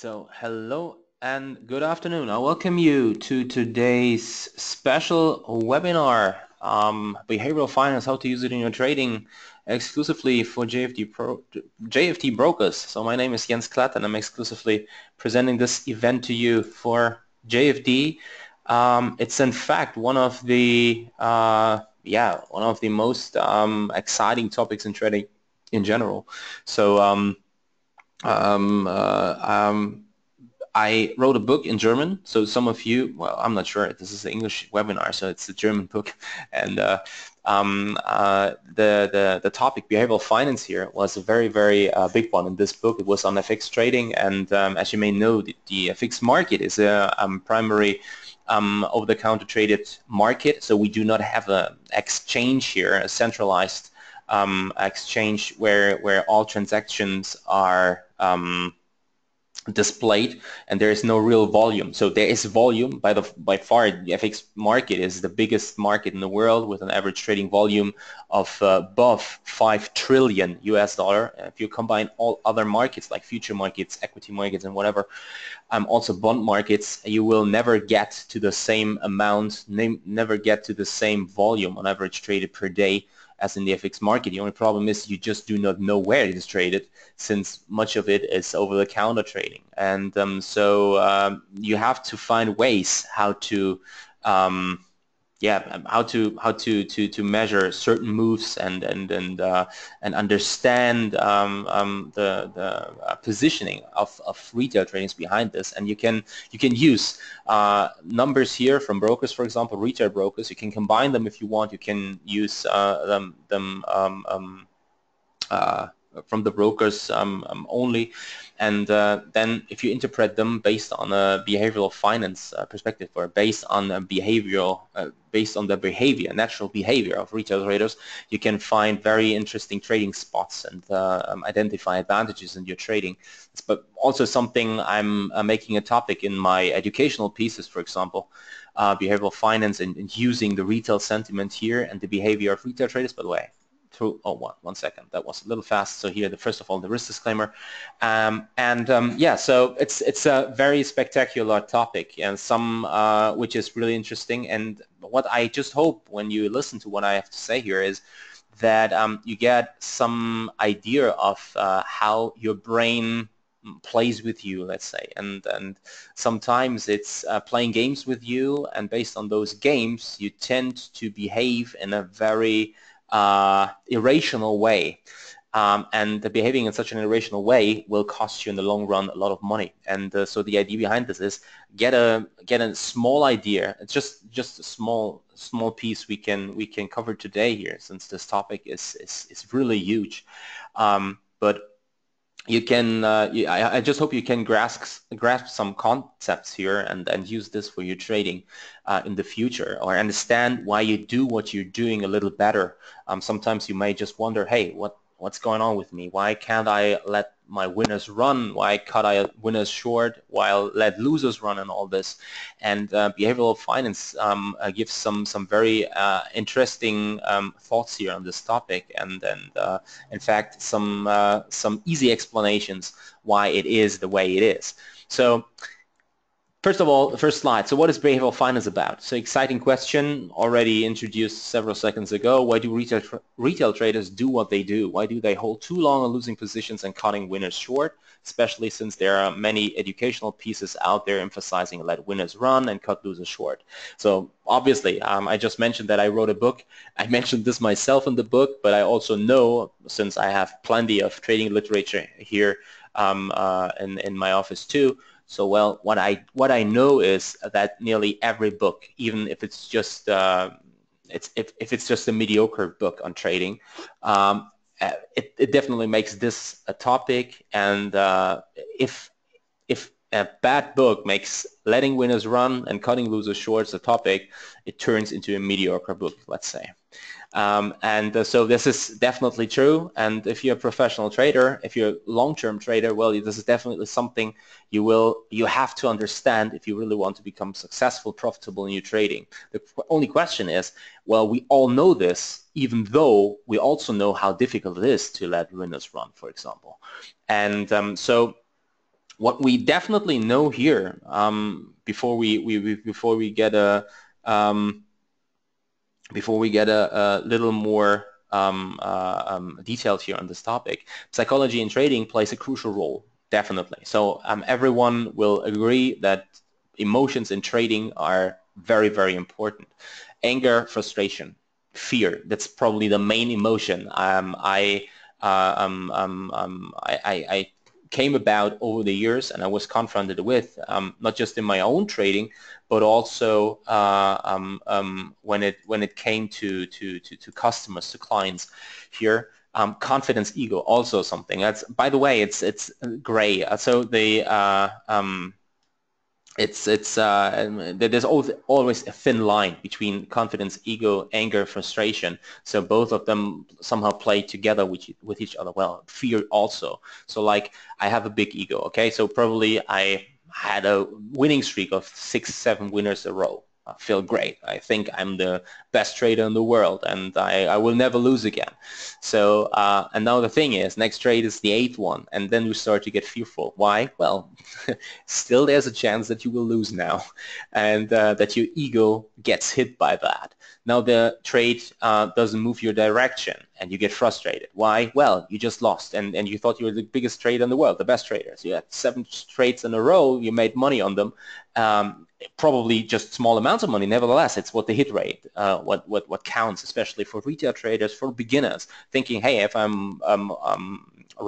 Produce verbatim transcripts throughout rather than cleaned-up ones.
So hello and good afternoon. I welcome you to today's special webinar, um, Behavioral Finance, how to use it in your trading, exclusively for J F D, Pro, J F D Brokers. So my name is Jens Klatt and I'm exclusively presenting this event to you for J F D. Um, it's in fact one of the uh, yeah one of the most um, exciting topics in trading in general. So um, um, uh, um, I wrote a book in German. So some of you, well, I'm not sure. This is the English webinar, so it's a German book. And uh, um, uh, the, the the topic behavioral finance here was a very very uh, big one in this book. It was on F X trading, and um, as you may know, the, the F X market is a um, primary Um, over-the-counter traded market, so we do not have an exchange here, a centralized um, exchange where where all transactions are um, displayed, and there is no real volume. So there is volume by the by far. The F X market is the biggest market in the world with an average trading volume of uh, above five trillion U S dollar. If you combine all other markets like future markets, equity markets, and whatever. Um, also bond markets, you will never get to the same amount, ne never get to the same volume on average traded per day as in the F X market. The only problem is you just do not know where it is traded, since much of it is over-the-counter trading. And um, so um, you have to find ways how to um, yeah, how to how to, to, to measure certain moves and and and uh, and understand um, um, the the positioning of, of retail traders behind this. And you can you can use uh, numbers here from brokers, for example, retail brokers. You can combine them if you want. You can use uh, them them um, um, uh, from the brokers um, um, only, and uh, then if you interpret them based on a behavioral finance uh, perspective, or based on a behavioral, uh, based on the behavior, natural behavior of retail traders, you can find very interesting trading spots and uh, um, identify advantages in your trading. But also something I'm uh, making a topic in my educational pieces, for example, uh, behavioral finance and, and using the retail sentiment here and the behavior of retail traders. By the way, Through, oh, one, one second. That was a little fast. So here, the first of all, the risk disclaimer, um, and um, yeah. So it's it's a very spectacular topic, and some uh, which is really interesting. And what I just hope when you listen to what I have to say here is that um, you get some idea of uh, how your brain plays with you, let's say, and and sometimes it's uh, playing games with you, and based on those games, you tend to behave in a very Uh, irrational way, um, and the behaving in such an irrational way will cost you in the long run a lot of money. And uh, so the idea behind this is get a get a small idea. It's just just a small small piece we can we can cover today here, since this topic is is, is really huge. Um, but you can uh, you, I, I just hope you can grasp grasp some concepts here and, and use this for your trading uh, in the future, or understand why you do what you're doing a little better. Um, sometimes you may just wonder, hey, what what's going on with me? Why can't I let my winners run? Why cut I winners short while let losers run, and all this? And uh, behavioral finance um, uh, gives some some very uh, interesting um, thoughts here on this topic, and and uh, in fact some uh, some easy explanations why it is the way it is. So first of all, the first slide. So what is behavioral finance about? So exciting question, already introduced several seconds ago. Why do retail, tra retail traders do what they do? Why do they hold too long on losing positions and cutting winners short? Especially since there are many educational pieces out there emphasizing let winners run and cut losers short. So obviously, um, I just mentioned that I wrote a book. I mentioned this myself in the book, but I also know, since I have plenty of trading literature here um, uh, in, in my office too. So well, what I what I know is that nearly every book, even if it's just uh, it's if, if it's just a mediocre book on trading, um, it, it definitely makes this a topic. And uh, if if a bad book makes letting winners run and cutting losers short a topic, it turns into a mediocre book, let's say. Um, and uh, so this is definitely true. And if you're a professional trader, if you're a long-term trader, well, this is definitely something you will you have to understand if you really want to become successful, profitable in your trading. The only question is, well, we all know this, even though we also know how difficult it is to let winners run, for example. And um, so What we definitely know here, um, before we, we, we before we get a um, before we get a, a little more um, uh, um, detailed here on this topic, psychology in trading plays a crucial role, definitely. So um, everyone will agree that emotions in trading are very, very important. Anger, frustration, fear. That's probably the main emotion um, I, uh, um, um, um, I, I, I came about over the years, and I was confronted with, um, not just in my own trading, but also uh, um, um, when it when it came to to to, to customers, to clients here. Um, confidence, ego, also something that's, by the way, it's it's gray. So the uh, um, It's it's uh, there's always always a thin line between confidence, ego, anger, frustration. So both of them somehow play together with with each other. Well, fear also. So like I have a big ego. Okay, so probably I had a winning streak of six, seven winners a row. I feel great. I think I'm the best trader in the world, and I, I will never lose again. So uh, and now the thing is, next trade is the eighth one, and then you start to get fearful. Why? Well, still there's a chance that you will lose now, and uh, that your ego gets hit by that. Now the trade uh, doesn't move your direction, and you get frustrated. Why? Well, you just lost, and, and you thought you were the biggest trader in the world, the best trader. So you had seven trades in a row, you made money on them, um, probably just small amounts of money. Nevertheless, it's what the hit rate, uh, what, what, what counts, especially for retail traders, for beginners, thinking, hey, if I'm um, um,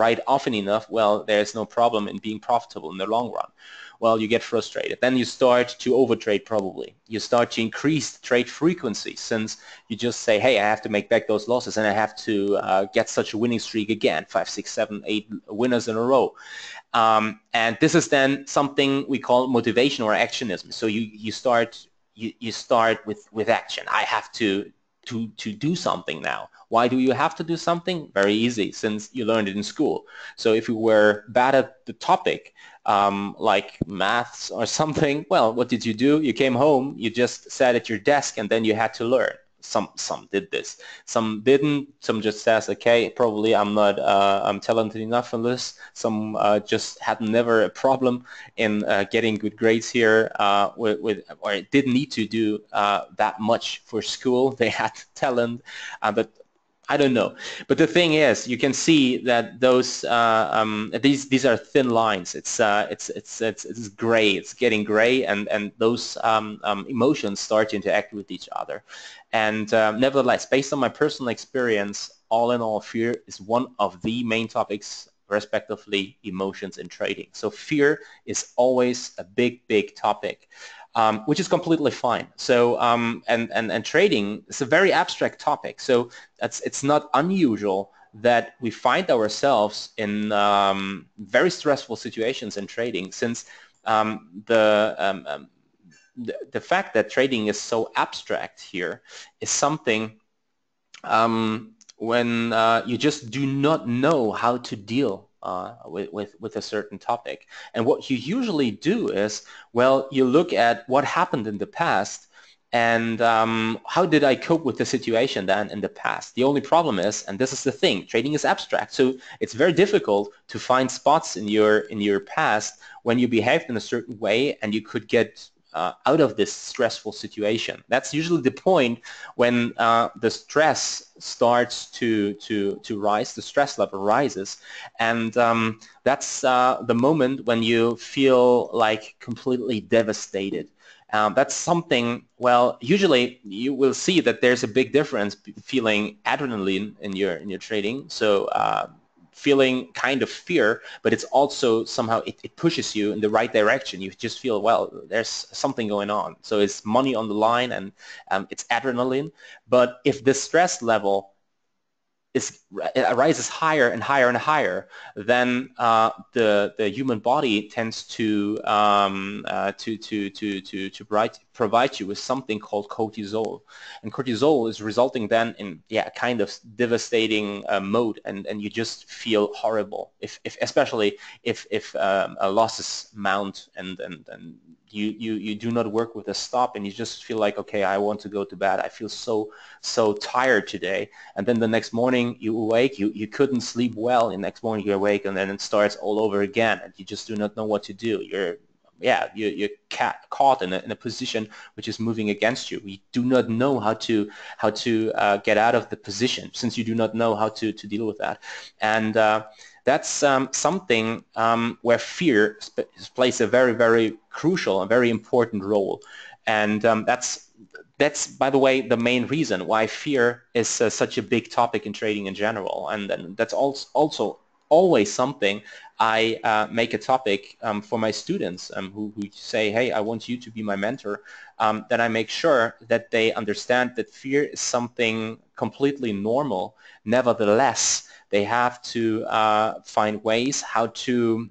right often enough, well, there's no problem in being profitable in the long run. Well, you get frustrated. Then you start to overtrade probably. You start to increase the trade frequency, since you just say, hey, I have to make back those losses, and I have to uh, get such a winning streak again, five, six, seven, eight winners in a row. Um, and this is then something we call motivation or actionism. So you, you start you, you start with, with action. I have to, to, to do something now. Why do you have to do something? Very easy, since you learned it in school. So if you were bad at the topic, Um, like maths or something, well, what did you do? You came home, you just sat at your desk, and then you had to learn. Some some did this, some didn't. Some just says, okay, probably I'm not uh, I'm talented enough for this. Some uh, just had never a problem in uh, getting good grades here, uh, with, with or didn't need to do uh, that much for school. They had talent, uh, but. I don't know, but the thing is, you can see that those uh, um, these these are thin lines. It's uh, it's, it's it's it's gray. It's getting gray, and and those um, um, emotions start to interact with each other. And uh, nevertheless, based on my personal experience, all in all, fear is one of the main topics, respectively, emotions in trading. So fear is always a big, big topic. Um, which is completely fine. So um, and, and and trading is a very abstract topic. So that's it's not unusual that we find ourselves in um, very stressful situations in trading, since um, the, um, um, the the fact that trading is so abstract here is something um, when uh, you just do not know how to deal Uh, with, with, with a certain topic. And what you usually do is, well, you look at what happened in the past and um, how did I cope with the situation then in the past. The only problem is, and this is the thing, trading is abstract, so it's very difficult to find spots in your, in your past when you behaved in a certain way and you could get uh, out of this stressful situation. That's usually the point when uh, the stress starts to to to rise, the stress level rises, and um, that's uh, the moment when you feel like completely devastated. Um, that's something. Well, usually you will see that there's a big difference feeling adrenaline in your in your trading. So. Uh, feeling kind of fear, but it's also somehow it, it pushes you in the right direction. You just feel, well, there's something going on. So it's money on the line and um, it's adrenaline. But if the stress level is it rises higher and higher and higher, then uh, the the human body tends to um, uh, to to to to to provide provide you with something called cortisol, and cortisol is resulting then in yeah kind of devastating uh, mode, and and you just feel horrible if if especially if if um, losses mount and and and you you you do not work with a stop, and you just feel like, okay, I want to go to bed. I feel so so tired today, and then the next morning. morning you awake, you, you couldn't sleep well, and the next morning you're awake, and then it starts all over again, and you just do not know what to do. You're, yeah, you're, you're ca caught in a, in a position which is moving against you. We do not know how to, how to uh, get out of the position, since you do not know how to, to deal with that. And uh, that's um, something um, where fear plays a very, very crucial and very important role. And um, that's, that's, by the way, the main reason why fear is uh, such a big topic in trading in general. And, and that's also, also always something I uh, make a topic um, for my students um, who, who say, hey, I want you to be my mentor. Um, then I make sure that they understand that fear is something completely normal. Nevertheless, they have to uh, find ways how to,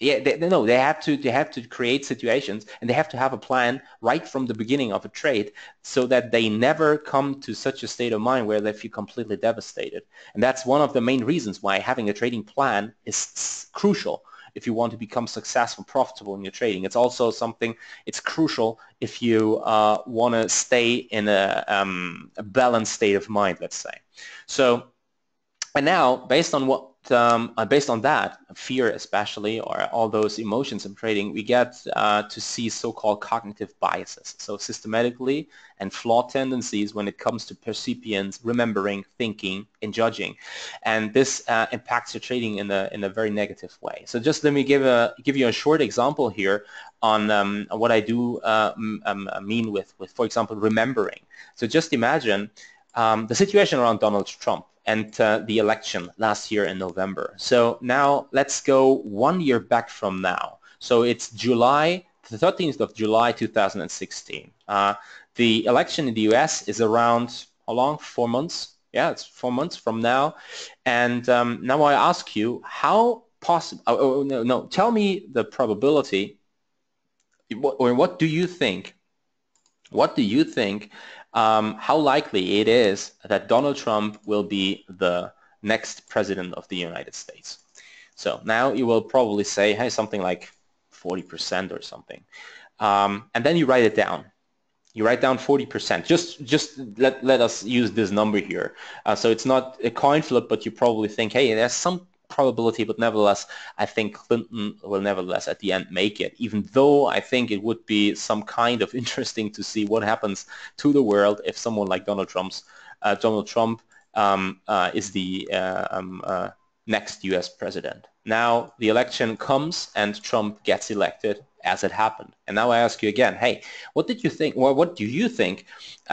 yeah, they, no, they have to, they have to create situations, and they have to have a plan right from the beginning of a trade, so that they never come to such a state of mind where they feel completely devastated. And that's one of the main reasons why having a trading plan is crucial if you want to become successful, profitable in your trading. It's also something, it's crucial if you uh, want to stay in a, um, a balanced state of mind, let's say. So, and now, based on what, um, based on that, fear especially, or all those emotions in trading, we get uh, to see so-called cognitive biases. So systematically and flawed tendencies when it comes to percipience, remembering, thinking, and judging, and this uh, impacts your trading in a in a very negative way. So just let me give a give you a short example here on um, what I do uh, um, mean with with, for example, remembering. So just imagine um, the situation around Donald Trump and uh, the election last year in November. So now let's go one year back from now. So it's July, the thirteenth of July two thousand sixteen. Uh, the election in the U S is around, how long, four months? Yeah, it's four months from now. And um, now I ask you, how possible, oh, oh, no, no, tell me the probability, or what do you think, what do you think Um, how likely it is that Donald Trump will be the next president of the United States? So now you will probably say, hey, something like forty percent or something. Um, and then you write it down. You write down forty percent. Just just let, let us use this number here. Uh, so it's not a coin flip, but you probably think, hey, there's some probability, but nevertheless, I think Clinton will nevertheless at the end make it, even though I think it would be some kind of interesting to see what happens to the world if someone like Donald Trump's uh, Donald Trump um, uh, is the uh, um, uh, next U S president. Now the election comes and Trump gets elected as it happened. And now I ask you again, hey, what did you think, or what do you think,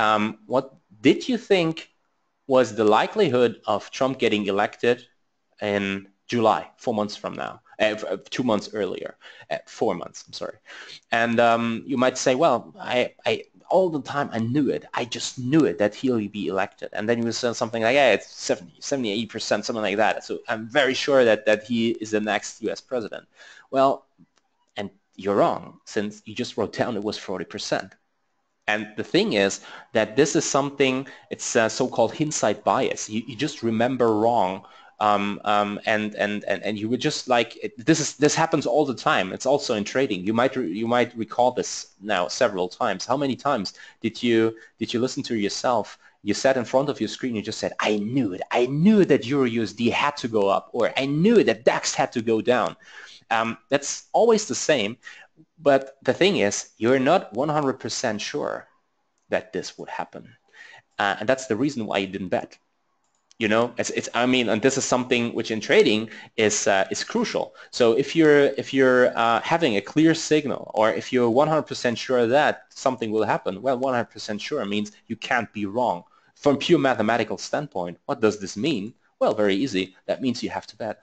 um, what did you think was the likelihood of Trump getting elected in July, four months from now, uh, two months earlier, uh, four months, I'm sorry. And um, you might say, well, I, I all the time I knew it. I just knew it, that he'll be elected. And then you would say something like, yeah, it's seventy, seventy, eighty percent, something like that. So I'm very sure that, that he is the next U S president. Well, and you're wrong, since you just wrote down it was forty percent. And the thing is that this is something, it's a so-called hindsight bias. You, you just remember wrong. Um, um, and, and, and, and you would just like, it, this is, this happens all the time. It's also in trading. You might, re, you might recall this now several times. How many times did you, did you listen to yourself? You sat in front of your screen, you just said, I knew it. I knew that E U R U S D had to go up, or I knew that DAX had to go down. Um, that's always the same. But the thing is, you're not one hundred percent sure that this would happen. Uh, and that's the reason why you didn't bet. You know, it's, it's, I mean, and this is something which in trading is uh, is crucial. So if you're if you're uh, having a clear signal, or if you're one hundred percent sure that something will happen, well, one hundred percent sure means you can't be wrong. From pure mathematical standpoint, what does this mean? Well, very easy. That means you have to bet.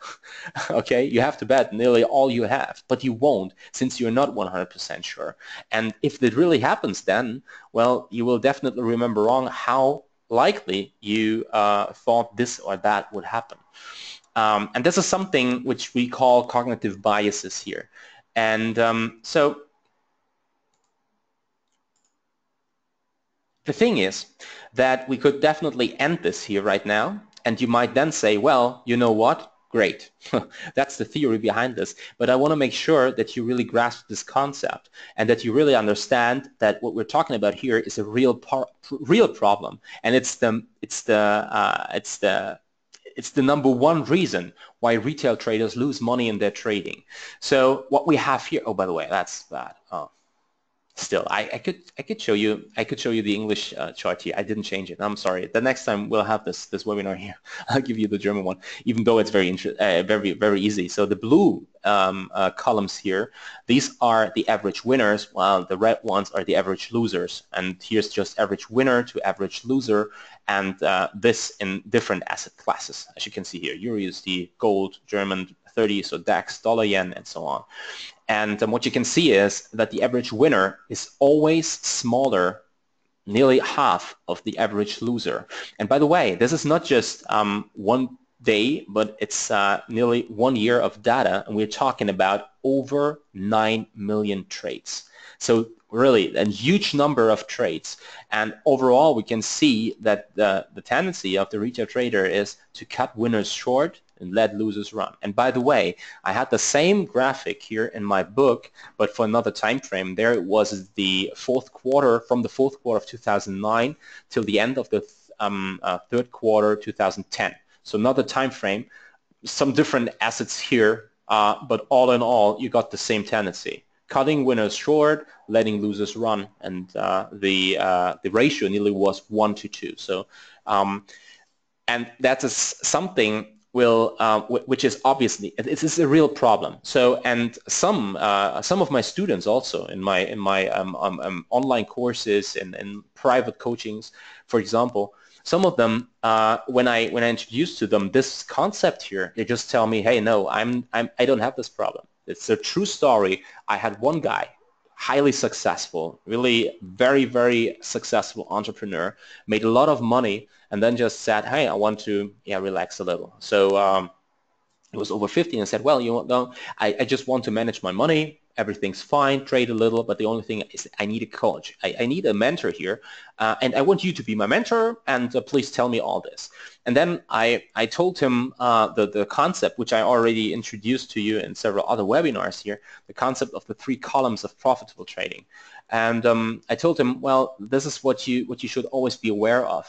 Okay, you have to bet nearly all you have, but you won't, since you're not one hundred percent sure. And if it really happens, then well, you will definitely remember wrong how likely you uh, thought this or that would happen. Um, and this is something which we call cognitive biases here. And um, so the thing is that we could definitely end this here right now, and you might then say, well, you know what? Great. That's the theory behind this. But I want to make sure that you really grasp this concept and that you really understand that what we're talking about here is a real par real problem, and it's the it's the uh, it's the it's the number one reason why retail traders lose money in their trading. So what we have here. Oh, by the way, that's bad. Oh, still, I, I could I could show you I could show you the English uh, chart here. I didn't change it. I'm sorry. The next time we'll have this this webinar here. I'll give you the German one, even though it's very uh, very very easy. So the blue um, uh, columns here, these are the average winners, while the red ones are the average losers. And here's just average winner to average loser, and uh, this in different asset classes, as you can see here: E U R U S D, gold, German thirty, so DAX, dollar yen, and so on. And um, what you can see is that the average winner is always smaller, nearly half of the average loser. And by the way, this is not just um, one day, but it's uh, nearly one year of data, and we're talking about over nine million trades. So really a huge number of trades. And overall, we can see that the, the tendency of the retail trader is to cut winners short and let losers run. And by the way, I had the same graphic here in my book, but for another time frame. There it was the fourth quarter, from the fourth quarter of two thousand nine till the end of the th um, uh, third quarter two thousand ten. So another time frame, some different assets here, uh, but all in all, you got the same tendency: cutting winners short, letting losers run, and uh, the uh, the ratio nearly was one to two. So, um, and that is something. Will, uh, which is obviously, it is a real problem. So, and some uh, some of my students also in my in my um, um, um, online courses and, and private coachings, for example, some of them uh, when I when I introduce to them this concept here, they just tell me, hey, no, I'm, I'm I don't have this problem. It's a true story. I had one guy, highly successful, really very very successful entrepreneur, made a lot of money, and then just said, "Hey, I want to yeah relax a little." So um, it was over fifty, and said, "Well, you know, I, I just want to manage my money. Everything's fine. Trade a little, but the only thing is I need a coach. I, I need a mentor here, uh, and I want you to be my mentor. And uh, please tell me all this." And then I I told him uh, the the concept, which I already introduced to you in several other webinars here, the concept of the three columns of profitable trading. And um, I told him, well, this is what you what you should always be aware of.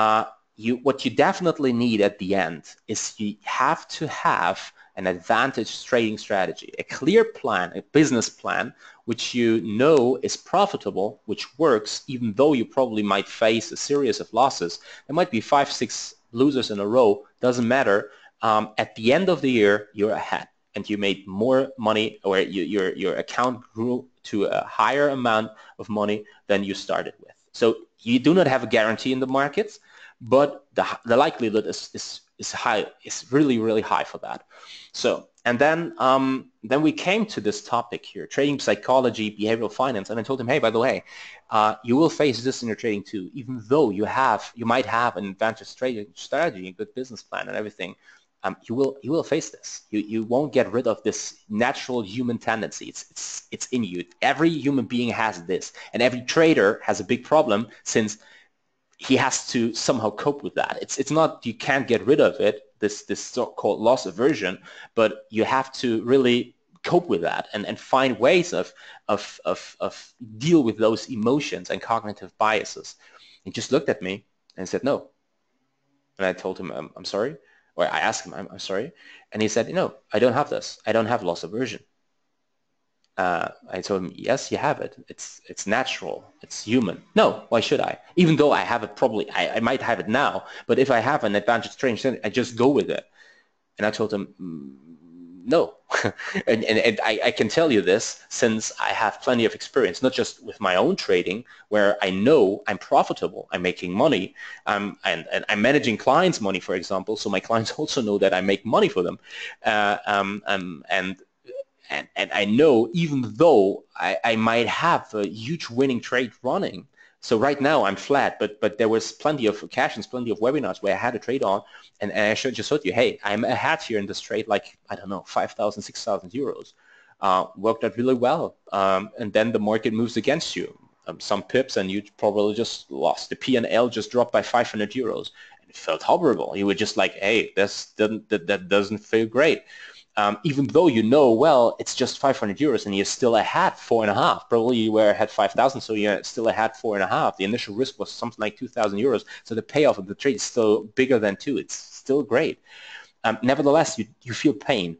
Uh, you what you definitely need at the end is you have to have an advantage trading strategy, a clear plan, a business plan, which you know is profitable, which works, even though you probably might face a series of losses. There might be five, six losers in a row, doesn't matter. Um, at the end of the year, you're ahead and you made more money, or you, your, your account grew to a higher amount of money than you started with. So you do not have a guarantee in the markets, but the, the likelihood is, is is high, is really, really high for that. So, and then um, then we came to this topic here, trading psychology, behavioral finance, and I told him, hey, by the way, uh, you will face this in your trading too, even though you have, you might have an advantage trading strategy, a good business plan and everything, um, you will you will face this. You, you won't get rid of this natural human tendency. It's, it's, it's in you. Every human being has this, and every trader has a big problem since he has to somehow cope with that. It's it's not you can't get rid of it, this this so-called loss aversion, but you have to really cope with that and, and find ways of, of of of deal with those emotions and cognitive biases. He just looked at me and said no, and I told him I'm, I'm sorry, or I asked him I'm, I'm sorry, and he said no, I don't have this. I don't have loss aversion. Uh, I told him, yes, you have it. It's it's natural. It's human. No, why should I? Even though I have it probably, I, I might have it now, but if I have an advantage trading, I just go with it. And I told him, mm, no. and and, and I, I can tell you this since I have plenty of experience, not just with my own trading, where I know I'm profitable, I'm making money, um, and, and I'm managing clients' money, for example, so my clients also know that I make money for them. Uh, um, um, and And, and I know even though I, I might have a huge winning trade running, so right now I'm flat, but but there was plenty of occasions, plenty of webinars where I had a trade on, and, and I should just told you, hey, I'm ahead here in this trade, like, I don't know, five thousand, six thousand euros. Uh, worked out really well, um, and then the market moves against you. Um, some pips, and you probably just lost. The P and L just dropped by five hundred euros. felt horrible. You were just like, hey, that's, that, that doesn't feel great. Um, even though you know, well, it's just five hundred euros and you're still ahead four and a half. Probably you were ahead five thousand, so you're still ahead four and a half. The initial risk was something like two thousand euros, so the payoff of the trade is still bigger than two. It's still great. Um, nevertheless, you, you feel pain.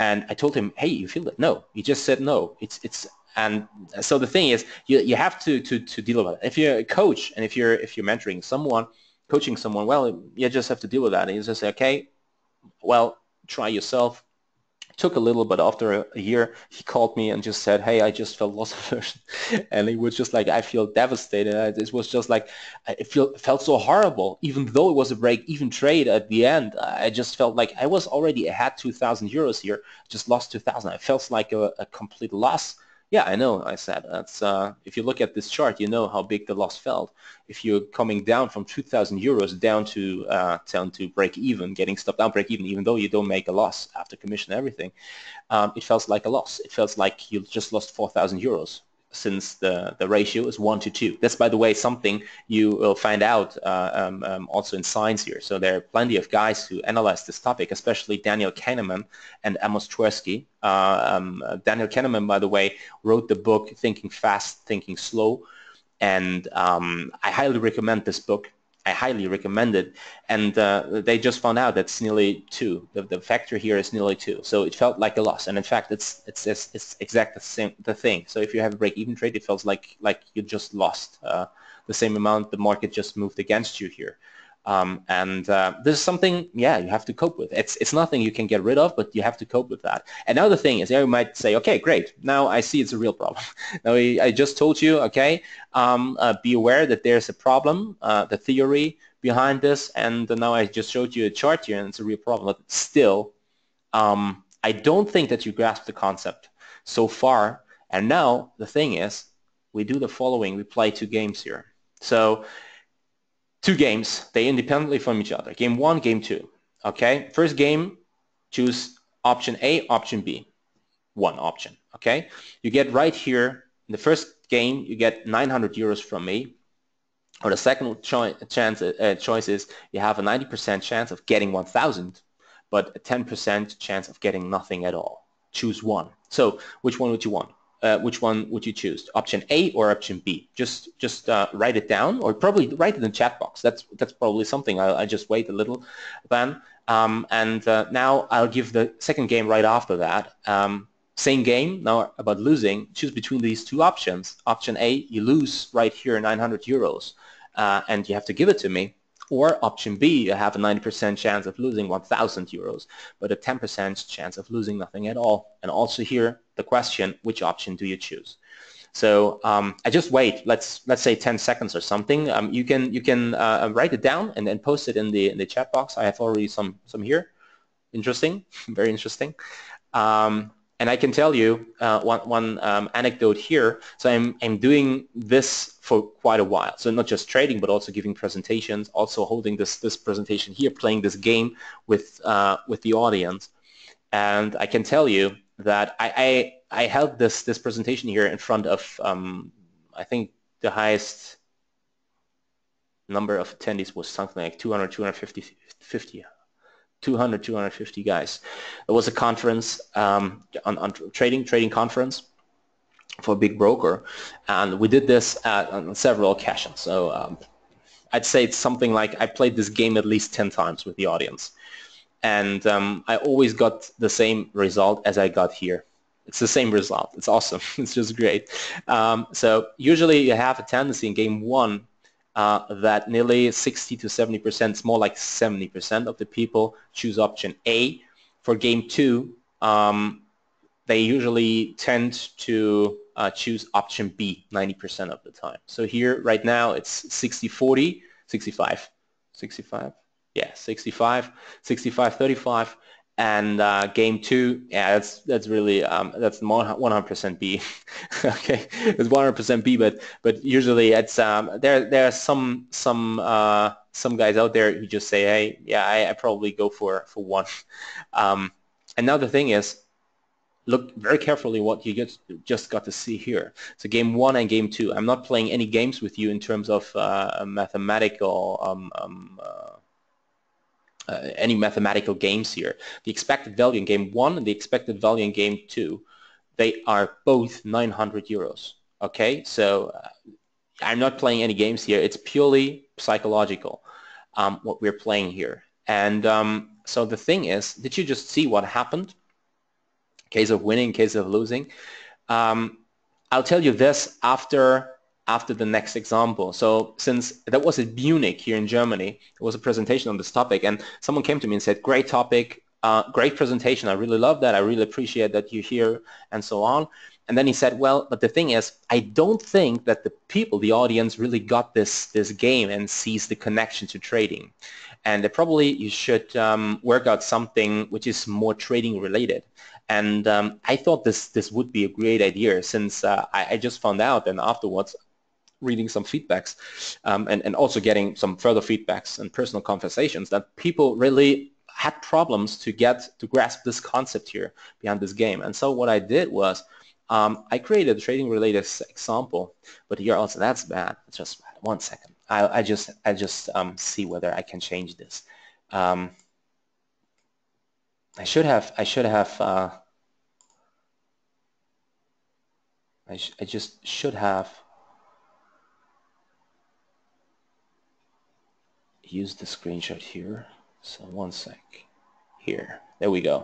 And I told him, hey, you feel that? No, you just said no. It's, it's, and so the thing is, you, you have to, to, to deal with it. If you're a coach and if you're, if you're mentoring someone, coaching someone, well, you just have to deal with that. And you just say, okay, well, try yourself. Took a little, but after a year, he called me and just said, hey, I just felt loss aversion. And he was just like, I feel devastated. It was just like, it felt, felt so horrible. Even though it was a break-even trade at the end, I just felt like I was already ahead two thousand euros here, just lost two thousand. I felt like a, a complete loss. Yeah, I know, I said. That's, uh, if you look at this chart, you know how big the loss felt. If you're coming down from two thousand euros down to uh, down to break even, getting stopped down break even, even though you don't make a loss after commission and everything, um, it felt like a loss. It felt like you just lost four thousand euros since the, the ratio is one to two. That's, by the way, something you will find out uh, um, um, also in science here. So there are plenty of guys who analyze this topic, especially Daniel Kahneman and Amos Tversky. Uh, um, uh, Daniel Kahneman, by the way, wrote the book Thinking Fast, Thinking Slow, and um, I highly recommend this book. I highly recommend it. And uh, they just found out that's nearly two. The, the factor here is nearly two. So it felt like a loss. And in fact, it's it's it's, it's exactly the same the thing. So if you have a break-even trade, it feels like like you just lost uh, the same amount. The market just moved against you here. Um, and uh, this is something, yeah, you have to cope with. It's it's nothing you can get rid of, but you have to cope with that. Another thing is, you know, you might say, okay, great. Now I see it's a real problem. Now I, I just told you, okay, um, uh, be aware that there's a problem, uh, the theory behind this, and now I just showed you a chart here, and it's a real problem. But still, um, I don't think that you grasp the concept so far. And now the thing is, we do the following. We play two games here. So. Two games, they independently from each other. Game one, game two. Okay, first game, choose option A, option B, one option. Okay, you get right here in the first game, you get nine hundred euros from me. Or the second cho chance uh, choice is you have a ninety percent chance of getting one thousand, but a ten percent chance of getting nothing at all. Choose one. So, which one would you want? Uh, which one would you choose? Option A or option B? Just just uh, write it down, or probably write it in the chat box. That's that's probably something. I'll, I'll just wait a little then. Um, and uh, now I'll give the second game right after that. Um, same game, now about losing. Choose between these two options. Option A, you lose right here nine hundred euros, uh, and you have to give it to me. Or option B, you have a ninety percent chance of losing one thousand euros, but a ten percent chance of losing nothing at all. And also here, the question, which option do you choose? So um, I just wait, let's let's say ten seconds or something. Um, you can you can uh, write it down and then post it in the, in the chat box. I have already some, some here. Interesting, very interesting. Um, and I can tell you uh, one, one um, anecdote here. So I'm, I'm doing this for quite a while. So not just trading, but also giving presentations, also holding this, this presentation here, playing this game with, uh, with the audience. And I can tell you that I, I, I held this, this presentation here in front of, um, I think the highest number of attendees was something like two hundred, two hundred fifty, fifty. two hundred, two hundred fifty guys. It was a conference, um, on, on trading, trading conference for a big broker, and we did this at, on several occasions. So um, I'd say it's something like I played this game at least ten times with the audience, and um, I always got the same result as I got here. It's the same result. It's awesome. It's just great. Um, so usually you have a tendency in game one Uh, that nearly sixty to seventy percent, it's more like seventy percent of the people choose option A. For game two, um, they usually tend to uh, choose option B ninety percent of the time. So here, right now, it's sixty forty, sixty-five, sixty-five, yeah, sixty-five, sixty-five thirty-five, and uh, game two, yeah, that's that's really um, that's one hundred percent B. Okay, it's one hundred percent B, but but usually it's um, there there are some some uh, some guys out there who just say, hey, yeah, I, I probably go for for one. Um, and now the thing is, look very carefully what you get, just got to see here. So game one and game two. I'm not playing any games with you in terms of uh, mathematical. Um, um, uh, uh, any mathematical games here. The expected value in game one and the expected value in game two, they are both nine hundred euros. Okay, so uh, I'm not playing any games here. It's purely psychological, um, what we're playing here. And um, so the thing is, did you just see what happened? Case of winning, case of losing. Um, I'll tell you this after after the next example. So since that was in Munich here in Germany, there was a presentation on this topic, and someone came to me and said, great topic, uh, great presentation. I really love that. I really appreciate that you're here and so on. And then he said, well, but the thing is, I don't think that the people, the audience, really got this, this game and sees the connection to trading. And that probably you should um, work out something which is more trading related. And um, I thought this, this would be a great idea, since uh, I, I just found out, and afterwards reading some feedbacks um, and, and also getting some further feedbacks and personal conversations, that people really had problems to get to grasp this concept here behind this game. And so what I did was, Um, I created a trading-related example, but here also that's bad. It's just bad. One second. I, I just, I just um, see whether I can change this. Um, I should have. I should have. Uh, I, sh I just should have used the screenshot here. So one sec. Here. There we go.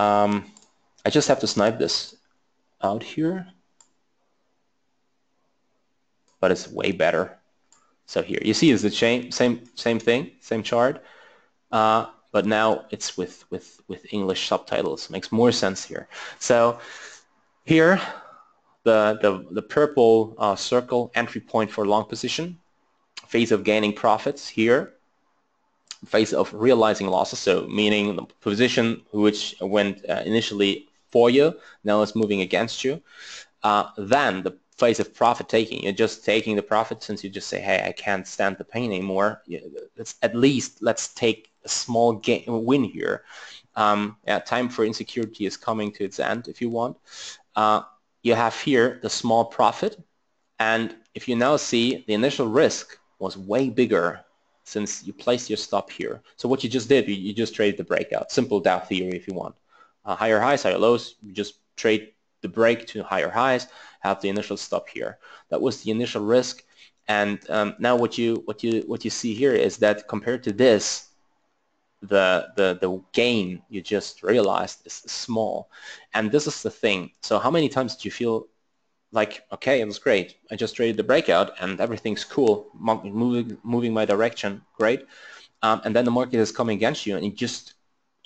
Um, I just have to snipe this out here, but it's way better. So here you see is the same same same thing, same chart, uh, but now it's with with with English subtitles. Makes more sense here. So here the the the purple uh, circle, entry point for long position, phase of gaining profits here, phase of realizing losses. So meaning the position which went uh, initially for you, now it's moving against you. Uh, then the phase of profit taking, you're just taking the profit, since you just say, hey, I can't stand the pain anymore. Let's, at least let's take a small gain, win here. Um, yeah, time for insecurity is coming to its end, if you want. Uh, you have here the small profit, and if you now see the initial risk was way bigger since you placed your stop here. So what you just did, you, you just traded the breakout, simple Dow theory if you want. Uh, higher highs, higher lows, you just trade the break to higher highs, have the initial stop here. That was the initial risk. And um, now what you what you what you see here is that compared to this, the the the gain you just realized is small. And this is the thing. So how many times did you feel like, okay, it was great, I just traded the breakout and everything's cool, moving moving my direction, great. Um, and then the market is coming against you and you just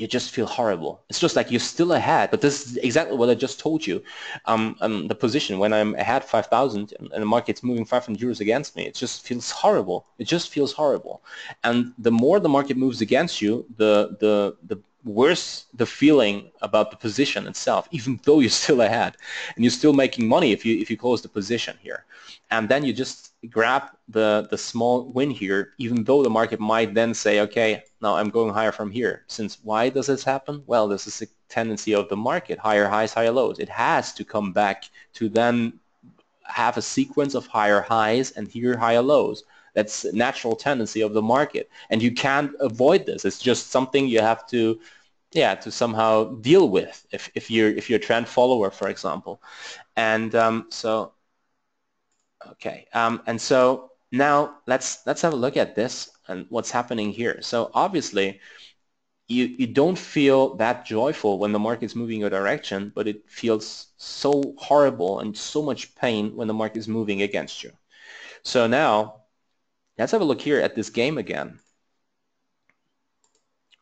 you just feel horrible. It's just like you're still ahead, but this is exactly what I just told you. Um, um, the position when I'm ahead five thousand and the market's moving five hundred euros against me, it just feels horrible. It just feels horrible. And the more the market moves against you, the, the, the worse the feeling about the position itself, even though you're still ahead and you're still making money if you, if you close the position here. And then you just grab the, the small win here, even though the market might then say, okay, now I'm going higher from here. Since why does this happen? Well, this is a tendency of the market, higher highs, higher lows. It has to come back to then have a sequence of higher highs and here higher lows. That's a natural tendency of the market. And you can't avoid this. It's just something you have to, yeah, to somehow deal with if, if, you're, if you're a trend follower, for example. And um, so... Okay, um, and so now let's let's have a look at this and what's happening here. So obviously, you you don't feel that joyful when the market's moving your direction, but it feels so horrible and so much pain when the market's moving against you. So now, let's have a look here at this game again.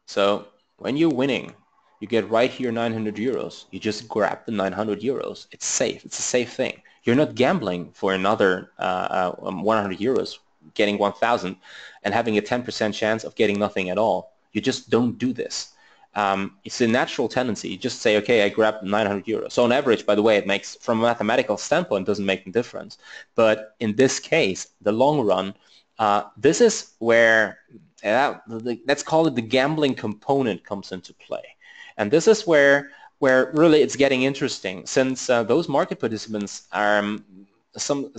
So when you're winning, you get right here nine hundred euros. You just grab the nine hundred euros. It's safe. It's a safe thing. You're not gambling for another uh, one hundred euros, getting one thousand, and having a ten percent chance of getting nothing at all. You just don't do this. Um, it's a natural tendency. You just say, okay, I grabbed nine hundred euros. So on average, by the way, it makes, from a mathematical standpoint, doesn't make a difference. But in this case, the long run, uh, this is where, uh, the, let's call it the gambling component comes into play. And this is where where really it's getting interesting, since uh, those market participants are um, some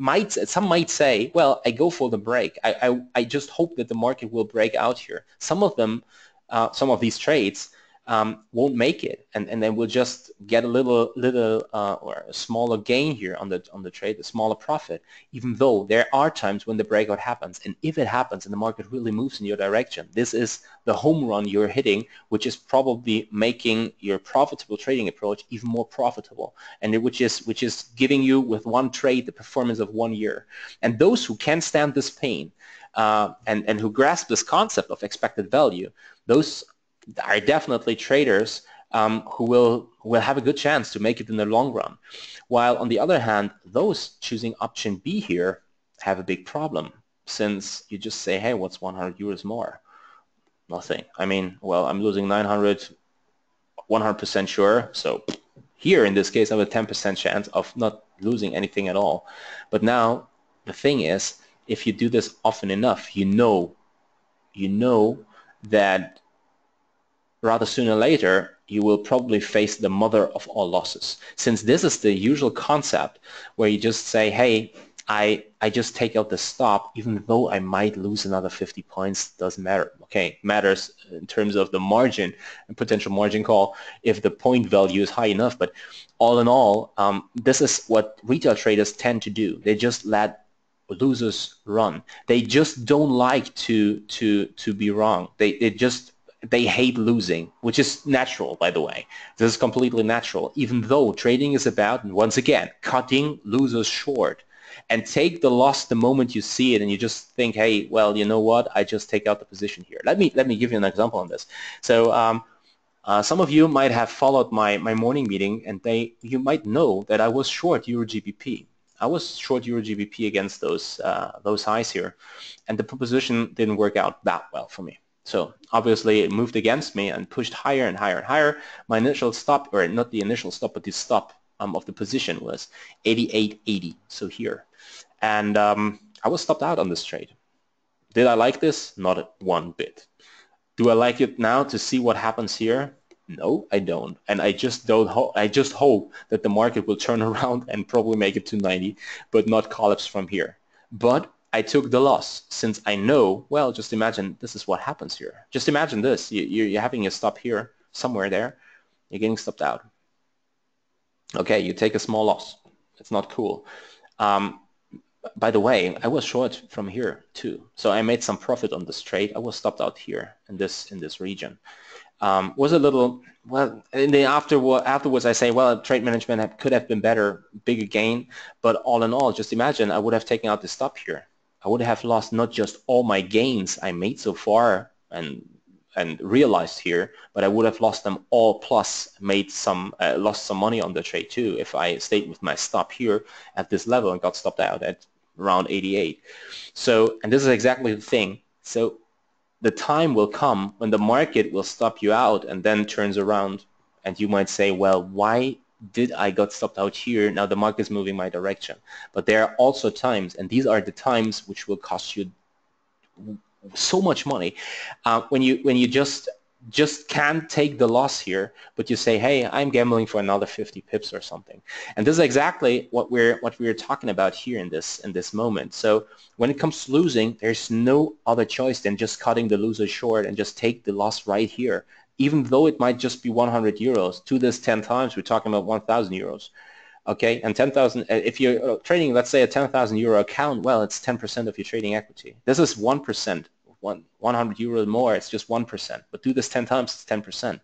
might some might say, well, I go for the break. I I, I just hope that the market will break out here. Some of them, uh, some of these trades um, won't make it, and and then we'll just get a little little uh, or a smaller gain here on the on the trade, a smaller profit. Even though there are times when the breakout happens, and if it happens and the market really moves in your direction, this is the home run you're hitting, which is probably making your profitable trading approach even more profitable, and it, which is which is giving you with one trade the performance of one year. And those who can stand this pain uh, and and who grasp this concept of expected value, those are definitely traders um, who will will have a good chance to make it in the long run. While on the other hand, those choosing option B here have a big problem, since you just say, hey, what's one hundred euros more? Nothing. I mean, well, I'm losing nine hundred, one hundred percent sure. So here in this case, I have a ten percent chance of not losing anything at all. But now the thing is, if you do this often enough, you know, you know that rather sooner or later, you will probably face the mother of all losses. Since this is the usual concept where you just say, hey, I, I just take out the stop, even though I might lose another fifty points, doesn't matter. Okay, matters in terms of the margin and potential margin call if the point value is high enough. But all in all, um, this is what retail traders tend to do. They just let losers run. They just don't like to to to be wrong. They they just they hate losing, which is natural, by the way. This is completely natural, even though trading is about, once again, cutting losers short. And take the loss the moment you see it, and you just think, hey, well, you know what? I just take out the position here. Let me let me give you an example on this. So um, uh, some of you might have followed my my morning meeting, and they you might know that I was short euro G B P. I was short euro G B P against those uh, those highs here, and the position didn't work out that well for me. So obviously it moved against me and pushed higher and higher and higher. My initial stop, or not the initial stop, but the stop Um, of the position was eighty-eight eighty, so here. And um, I was stopped out on this trade. Did I like this? Not one bit. Do I like it now to see what happens here? No, I don't. And I just don't. Ho I just hope that the market will turn around and probably make it to ninety, but not collapse from here. But I took the loss, since I know, well, just imagine this is what happens here. Just imagine this. You, you're, you're having a stop here, somewhere there. You're getting stopped out. Okay, you take a small loss. It's not cool. Um, by the way, I was short from here too, so I made some profit on this trade. I was stopped out here in this in this region. Um, was a little well. And then after afterwards, I say, well, trade management could have been better, bigger gain. But all in all, just imagine I would have taken out the stop here. I would have lost not just all my gains I made so far, and. and realized here, but I would have lost them all, plus made some uh, lost some money on the trade too if I stayed with my stop here at this level and got stopped out at around eighty-eight. So, and this is exactly the thing. So the time will come when the market will stop you out and then turns around, and you might say, well, why did I got stopped out here? Now the market's moving my direction. But there are also times, and these are the times which will cost you so much money, uh, when you when you just just can't take the loss here, but you say, hey, I'm gambling for another fifty pips or something. And this is exactly what we're what we're talking about here in this in this moment. So when it comes to losing, there's no other choice than just cutting the loser short and just take the loss right here, even though it might just be one hundred euros. Do this ten times, we're talking about one thousand euros. Okay, and ten thousand, if you're trading, let's say, a ten thousand euro account, well, it's ten percent of your trading equity. This is one percent, one hundred euros more, it's just one percent. But do this ten times, it's ten percent.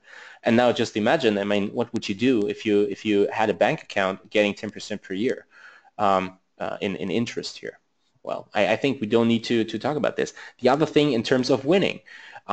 And now just imagine, I mean, what would you do if you if you had a bank account getting ten percent per year um, uh, in, in interest here? Well, I, I think we don't need to, to talk about this. The other thing in terms of winning,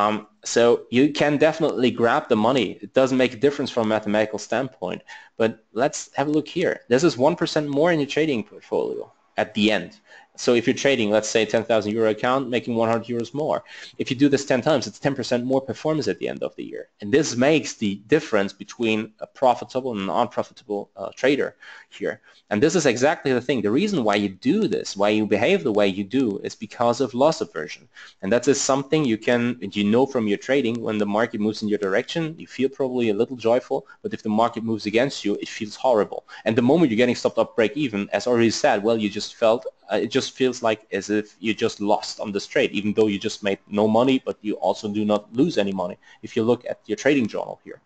Um, so you can definitely grab the money. It doesn't make a difference from a mathematical standpoint. But let's have a look here. This is one percent more in your trading portfolio at the end. So if you're trading, let's say, ten thousand euro account, making one hundred euros more. If you do this ten times, it's ten percent more performance at the end of the year. And this makes the difference between a profitable and an unprofitable uh, trader here. And this is exactly the thing. The reason why you do this, why you behave the way you do, is because of loss aversion. And that is something you can, you know from your trading, when the market moves in your direction, you feel probably a little joyful, but if the market moves against you, it feels horrible. And the moment you're getting stopped up break even, as already said, well, you just felt, uh, it just feels like as if you just lost on this trade, even though you just made no money, but you also do not lose any money if you look at your trading journal here.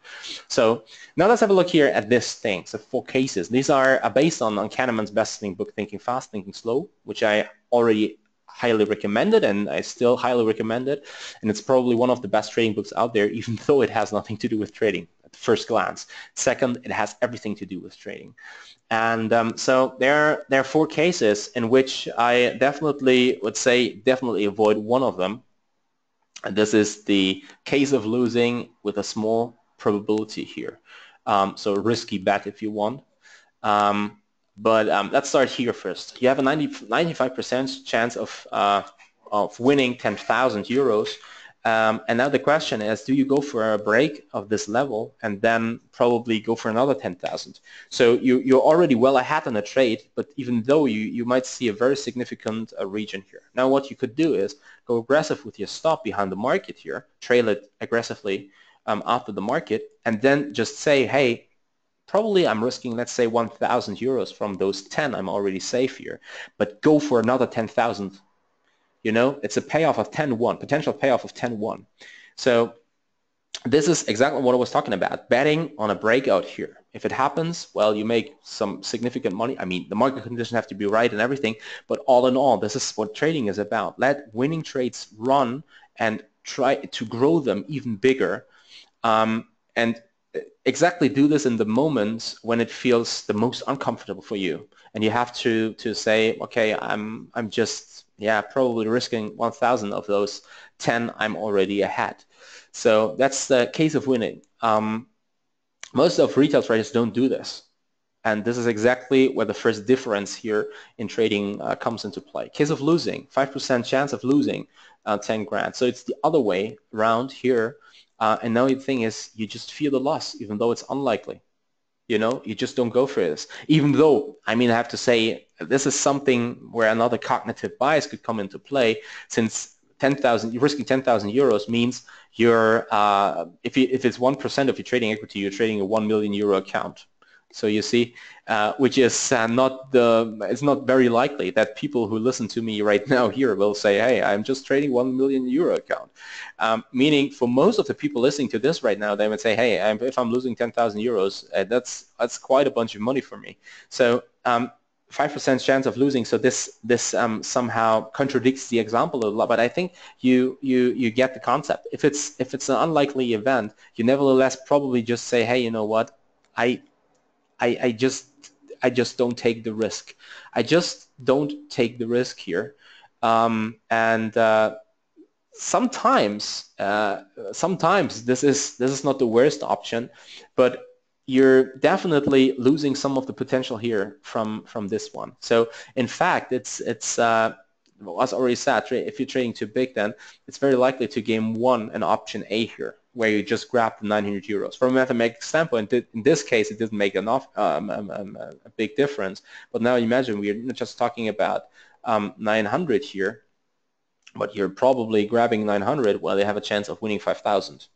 So now let's have a look here at this thing. So four cases. These are based on, on Kahneman's best-selling book, Thinking Fast, Thinking Slow, which I already highly recommended, and I still highly recommend it. And it's probably one of the best trading books out there, even though it has nothing to do with trading at the first glance. Second, it has everything to do with trading. And um, so there, there are four cases in which I definitely would say definitely avoid one of them. And this is the case of losing with a small probability here. Um, so a risky bet if you want. Um, but um, let's start here first. You have a ninety, ninety-five percent chance of, uh, of winning ten thousand euros. Um, and now the question is, do you go for a break of this level and then probably go for another ten thousand? So you, you're already well ahead on a trade, but even though you, you might see a very significant uh, region here. Now what you could do is go aggressive with your stop behind the market here, trail it aggressively um, after the market, and then just say, hey, probably I'm risking, let's say, one thousand euros from those ten I'm already safe here, but go for another ten thousand. You know, it's a payoff of ten one, potential payoff of ten one. So this is exactly what I was talking about, betting on a breakout here. If it happens, well, you make some significant money. I mean, the market conditions have to be right and everything, but all in all, this is what trading is about. Let winning trades run and try to grow them even bigger, um, and exactly do this in the moments when it feels the most uncomfortable for you. And you have to, to say, okay, I'm, I'm just... yeah, probably risking one thousand of those ten I'm already ahead. So that's the case of winning. Um, most of retail traders don't do this. And this is exactly where the first difference here in trading uh, comes into play. Case of losing, five percent chance of losing uh, ten grand. So it's the other way around here. Uh, and now the thing is, you just feel the loss, even though it's unlikely. You know, you just don't go for this. Even though, I mean, I have to say, this is something where another cognitive bias could come into play, since ten thousand, risking ten thousand euros means you're, uh, if, you, if it's one percent of your trading equity, you're trading a one million euro account. So you see, uh, which is uh, not the, it's not very likely that people who listen to me right now here will say, hey, I'm just trading one million euro account. Um, meaning for most of the people listening to this right now, they would say, hey, I'm, if I'm losing ten thousand euros, uh, that's, that's quite a bunch of money for me. So um, five percent chance of losing. So this, this um, somehow contradicts the example a lot, but I think you, you, you get the concept. If it's, if it's an unlikely event, you nevertheless probably just say, hey, you know what, I, I, I just I just don't take the risk. I just don't take the risk here. Um, and uh, sometimes uh, sometimes this is this is not the worst option, but you're definitely losing some of the potential here from from this one. So in fact, it's it's uh, as already said, if you're trading too big, then it's very likely to game one and option A here, where you just grab the nine hundred euros. From a mathematical standpoint, in this case, it didn't make enough, um, um, a big difference. But now imagine we're not just talking about um, nine hundred here, but you're probably grabbing nine hundred where they have a chance of winning five thousand.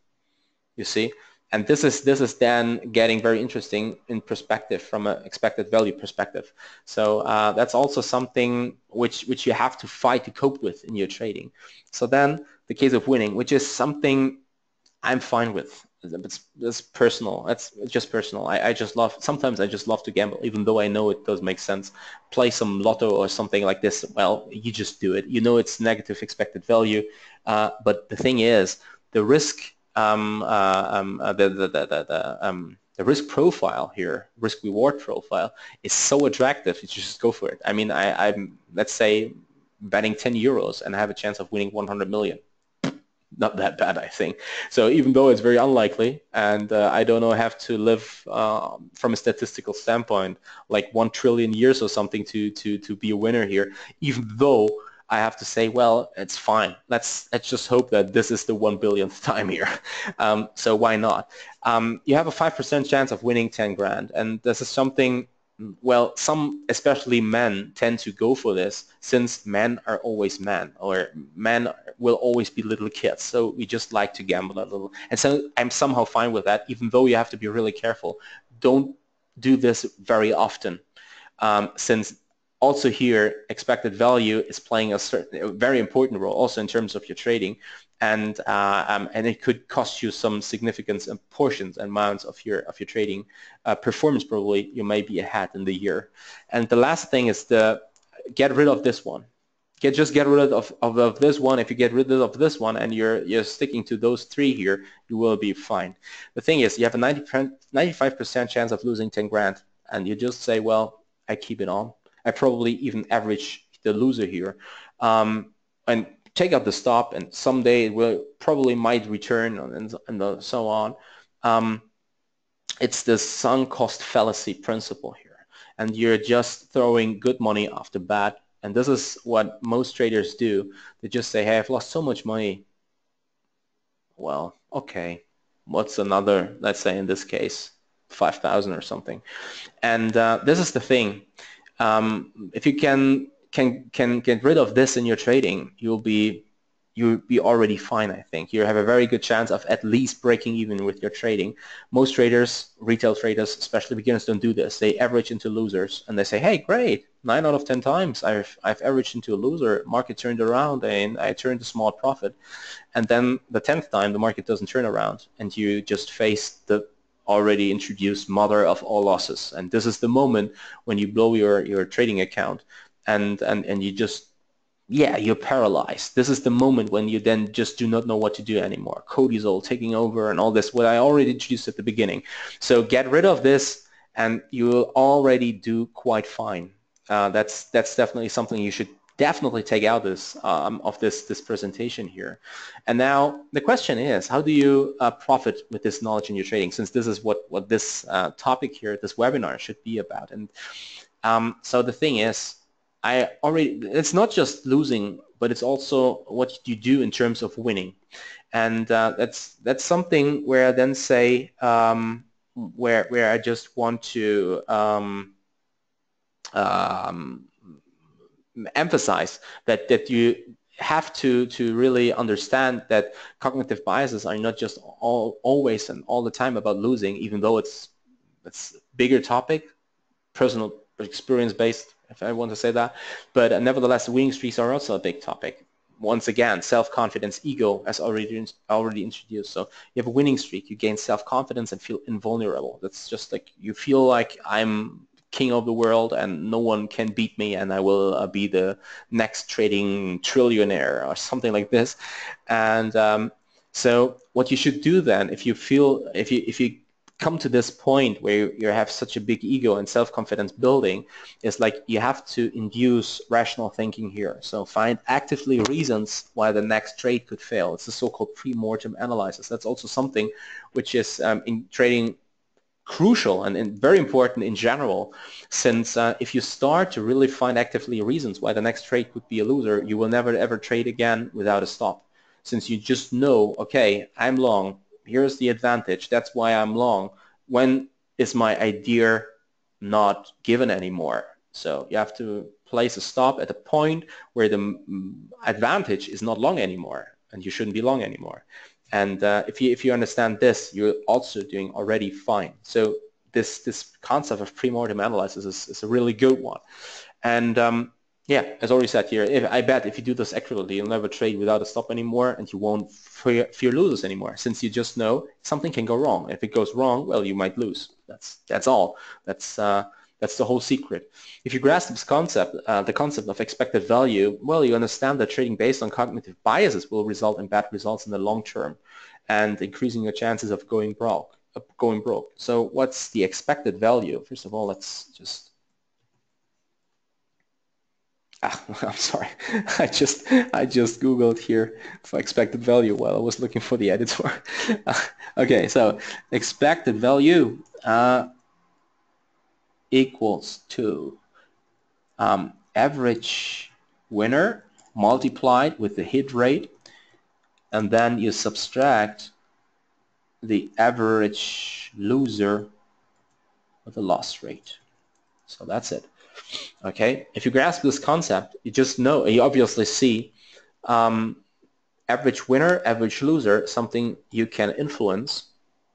You see? And this is this is then getting very interesting in perspective from an expected value perspective. So uh, that's also something which which you have to fight to cope with in your trading. So then the case of winning, which is something I'm fine with. It's, it's personal. It's just personal. I, I just love, sometimes I just love to gamble, even though I know it does make sense. Play some lotto or something like this. Well, you just do it. You know it's negative expected value. Uh, but the thing is, the risk, um, uh, um, uh, the, the, the, the, the, um, the risk profile here, risk-reward profile, is so attractive. You just go for it. I mean, I, I'm, let's say, betting ten euros and I have a chance of winning one hundred million. not that bad, I think. So even though it's very unlikely, and uh, I don't know, have to live uh, from a statistical standpoint like one trillion years or something to to to be a winner here. Even though I have to say, well, it's fine. Let's let's just hope that this is the one billionth time here. Um, so why not? Um, you have a five percent chance of winning ten grand, and this is something. Well, some, especially men, tend to go for this, since men are always men, or men will always be little kids. So we just like to gamble a little. And so I'm somehow fine with that, even though you have to be really careful. Don't do this very often, um, since also here expected value is playing a, certain, a very important role also in terms of your trading. And uh, um, and it could cost you some significant portions and amounts of your of your trading uh, performance. Probably you may be ahead in the year. And the last thing is the get rid of this one. Get just get rid of, of of this one. If you get rid of this one and you're you're sticking to those three here, you will be fine. The thing is, you have a ninety-five percent chance of losing ten grand, and you just say, well, I keep it on. I probably even average the loser here, um, and. Take out the stop, and someday it will probably might return, and, and so on. Um, it's the sunk cost fallacy principle here, and you're just throwing good money after bad. And this is what most traders do. They just say, hey, I've lost so much money. Well, okay, what's another, let's say in this case, five thousand or something. And uh, this is the thing. Um, if you can Can can get rid of this in your trading, you'll be you'll be already fine. I think you have a very good chance of at least breaking even with your trading. Most traders, retail traders, especially beginners, don't do this. They average into losers, and they say, "Hey, great! Nine out of ten times I've I've averaged into a loser. Market turned around, and I turned a small profit." And then the tenth time, the market doesn't turn around, and you just face the already introduced mother of all losses. And this is the moment when you blow your your trading account. And, and and you just, yeah, you're paralyzed. This is the moment when you then just do not know what to do anymore. Cortisol taking over and all this, what I already introduced at the beginning. So get rid of this, and you will already do quite fine. Uh, that's that's definitely something you should definitely take out this um, of this this presentation here. And now the question is, how do you uh, profit with this knowledge in your trading? Since this is what what this uh, topic here, this webinar should be about. And um, so the thing is. I already, it's not just losing, but it's also what you do in terms of winning. And uh, that's that's something where I then say, um, where where I just want to um, um, emphasize that, that you have to, to really understand that cognitive biases are not just all, always and all the time about losing, even though it's, it's a bigger topic, personal experience-based, if I want to say that, but uh, nevertheless, winning streaks are also a big topic. Once again, self-confidence, ego, as already already introduced. So you have a winning streak, you gain self-confidence and feel invulnerable. That's just like you feel like I'm king of the world and no one can beat me, and I will uh, be the next trading trillionaire or something like this. And um, so, what you should do then, if you feel, if you if you come to this point where you have such a big ego and self-confidence building, is like you have to induce rational thinking here. So find actively reasons why the next trade could fail. It's the so-called pre-mortem analysis. That's also something which is um, in trading crucial and, and very important in general, since uh, if you start to really find actively reasons why the next trade could be a loser, you will never ever trade again without a stop, since you just know, okay, I'm long. Here's the advantage. That's why I'm long. When is my idea not given anymore? So you have to place a stop at a point where the advantage is not long anymore, and you shouldn't be long anymore. And uh, if you if you understand this, you're also doing already fine. So this this concept of pre-mortem analysis is, is a really good one. And um, yeah, as already said here, if, I bet if you do this accurately, you'll never trade without a stop anymore, and you won't fear, fear losers anymore, since you just know something can go wrong. If it goes wrong, well, you might lose. That's that's all. That's uh, that's the whole secret. If you grasp this concept, uh, the concept of expected value, well, you understand that trading based on cognitive biases will result in bad results in the long term, and increasing your chances of going broke. Of going broke. So, what's the expected value? First of all, let's just ah, I'm sorry, I just I just Googled here for expected value while I was looking for the editor. Okay, so expected value uh, equals to um, average winner multiplied with the hit rate, and then you subtract the average loser with the loss rate. So that's it. Okay, if you grasp this concept, you just know, you obviously see um, average winner, average loser, something you can influence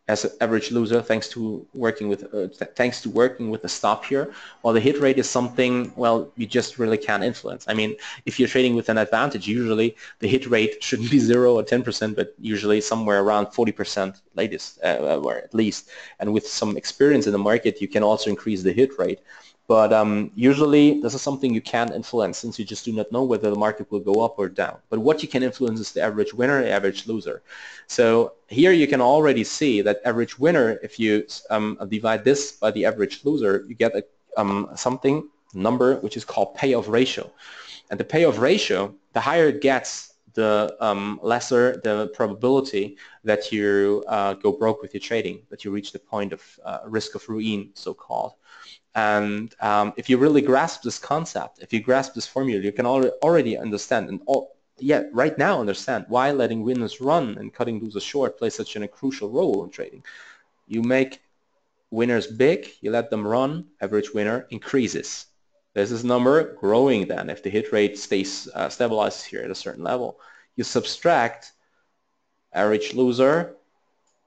as an average loser thanks to working with uh, th thanks to working with a stop here, while the hit rate is something, well, you just really can't influence. I mean, if you're trading with an advantage, usually the hit rate shouldn't be zero or ten percent, but usually somewhere around forty percent latest, uh, or at least, and with some experience in the market, you can also increase the hit rate. But um, usually this is something you can't influence, since you just do not know whether the market will go up or down. But what you can influence is the average winner, the average loser. So here you can already see that average winner, if you um, divide this by the average loser, you get a, um, something, number, which is called payoff ratio. And the payoff ratio, the higher it gets, the um, lesser the probability that you uh, go broke with your trading, that you reach the point of uh, risk of ruin, so-called. And um, if you really grasp this concept, if you grasp this formula, you can already understand, and all, yeah, right now understand why letting winners run and cutting losers short plays such a crucial role in trading. You make winners big, you let them run, average winner increases. There's this number growing then if the hit rate stays uh, stabilized here at a certain level. You subtract average loser,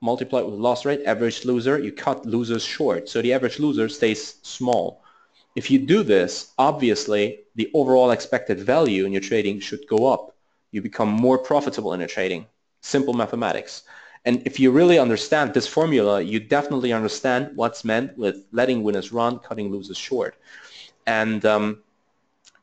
multiply with loss rate, average loser, you cut losers short, so the average loser stays small. If you do this, obviously the overall expected value in your trading should go up. You become more profitable in your trading. Simple mathematics. And if you really understand this formula, you definitely understand what's meant with letting winners run, cutting losers short. And um,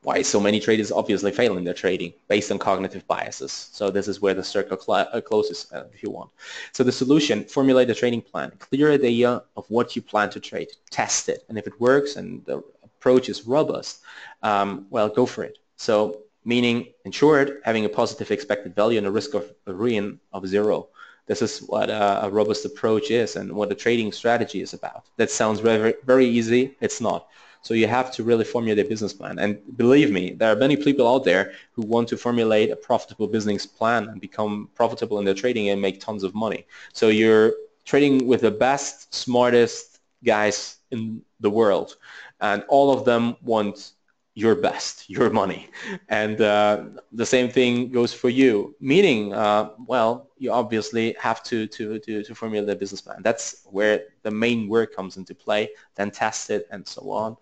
why so many traders obviously fail in their trading based on cognitive biases. So this is where the circle closes, uh, if you want. So the solution, formulate a trading plan, clear idea of what you plan to trade, test it, and if it works and the approach is robust, um, well, go for it. So meaning, in short, having a positive expected value and a risk of a ruin of zero. This is what uh, a robust approach is and what a trading strategy is about. That sounds very, very easy, it's not. So you have to really formulate a business plan. And believe me, there are many people out there who want to formulate a profitable business plan and become profitable in their trading and make tons of money. So you're trading with the best, smartest guys in the world. And all of them want your best, your money. And uh, the same thing goes for you. Meaning, uh, well, you obviously have to, to, to, to formulate a business plan. That's where the main work comes into play, then test it and so on.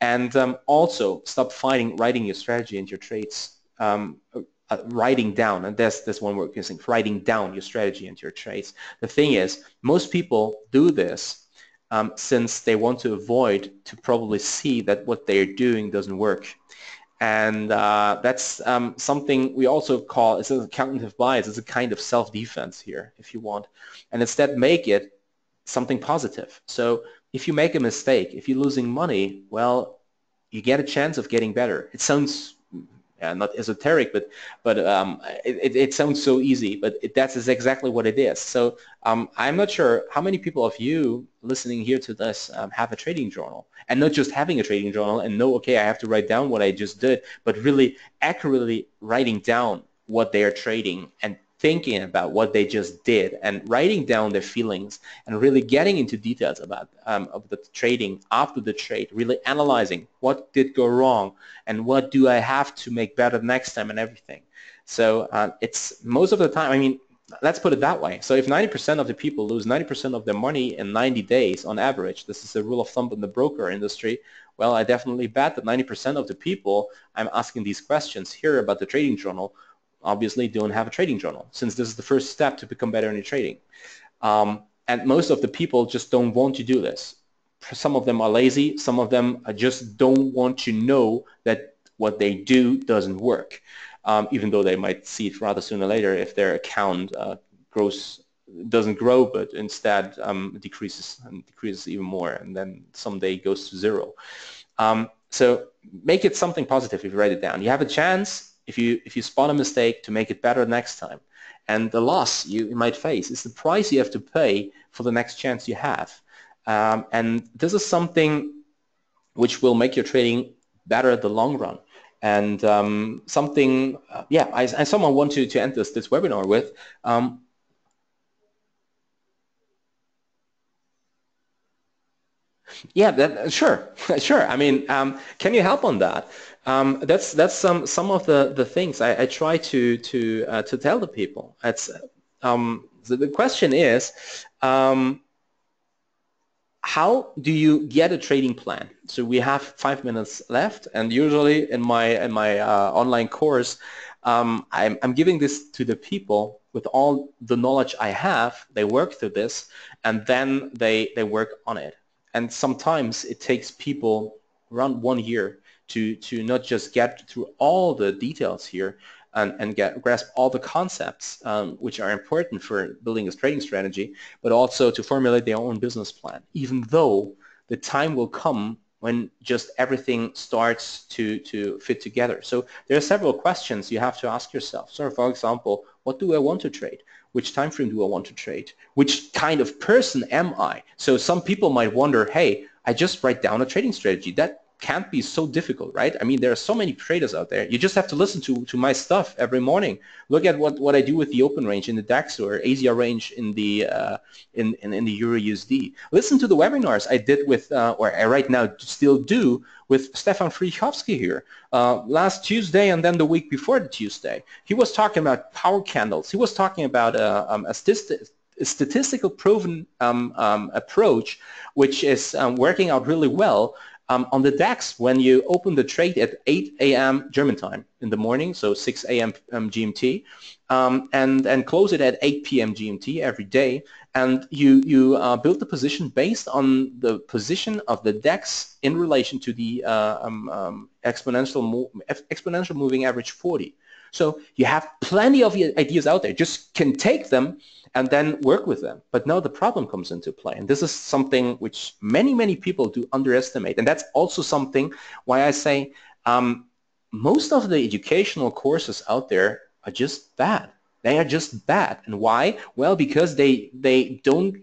And um, also, stop fighting, writing your strategy and your trades. Um, uh, writing down, and that's, that's one word missing, writing down your strategy and your trades. The thing is, most people do this Um, since they want to avoid to probably see that what they're doing doesn't work. And uh, that's um, something we also call, it's a cognitive bias, it's a kind of self-defense here, if you want. And instead make it something positive. So if you make a mistake, if you're losing money, well, you get a chance of getting better. It sounds Uh, not esoteric, but but um, it, it sounds so easy, but it, that's exactly what it is. So um, I'm not sure how many people of you listening here to this um, have a trading journal, and not just having a trading journal and know, okay, I have to write down what I just did, but really accurately writing down what they are trading and thinking about what they just did and writing down their feelings and really getting into details about um, of the trading after the trade, really analyzing what did go wrong and what do I have to make better next time and everything. So uh, it's most of the time, I mean, let's put it that way. So if ninety percent of the people lose ninety percent of their money in ninety days on average, this is the rule of thumb in the broker industry, well, I definitely bet that ninety percent of the people I'm asking these questions here about the trading journal obviously don't have a trading journal, since this is the first step to become better in your trading. Um, and most of the people just don't want to do this. Some of them are lazy, some of them just don't want to know that what they do doesn't work, um, even though they might see it rather sooner or later if their account uh, grows, doesn't grow, but instead um, decreases and decreases even more, and then someday goes to zero. Um, So make it something positive if you write it down. You have a chance, if you, if you spot a mistake, to make it better next time. And the loss you might face is the price you have to pay for the next chance you have. Um, and this is something which will make your trading better at the long run. And um, something, uh, yeah, I, I somehow want to, to end this, this webinar with. Um, yeah, that, sure, sure. I mean, um, can you help on that? Um, that's that's some some of the the things I, I try to to uh, to tell the people. It's um, so the question is, um, how do you get a trading plan? So we have five minutes left, and usually in my in my uh, online course, um, I'm I'm giving this to the people with all the knowledge I have. They work through this, and then they they work on it. And sometimes it takes people around one year to, to not just get through all the details here and, and get, grasp all the concepts um, which are important for building a trading strategy, but also to formulate their own business plan, even though the time will come when just everything starts to, to fit together. So there are several questions you have to ask yourself. So for example, what do I want to trade? Which time frame do I want to trade? Which kind of person am I? So some people might wonder, hey, I just write down a trading strategy. That can't be so difficult, right? I mean, there are so many traders out there. You just have to listen to, to my stuff every morning. Look at what, what I do with the open range in the DAX or A Z R range in the uh, in, in, in the euro U S D. Listen to the webinars I did with, uh, or I right now still do, with Stefan Frichowski here uh, last Tuesday and then the week before the Tuesday. He was talking about power candles. He was talking about uh, um, a statistic. A statistical proven um, um, approach, which is um, working out really well um, on the DAX when you open the trade at eight A M German time in the morning, so six A M Um, G M T, um, and and close it at eight P M G M T every day, and you you uh, build the position based on the position of the DAX in relation to the uh, um, um, exponential mo exponential moving average forty. So you have plenty of ideas out there. Just can take them and then work with them. But now the problem comes into play. And this is something which many, many people do underestimate. And that's also something why I say um, most of the educational courses out there are just bad. They are just bad. And why? Well, because they, they don't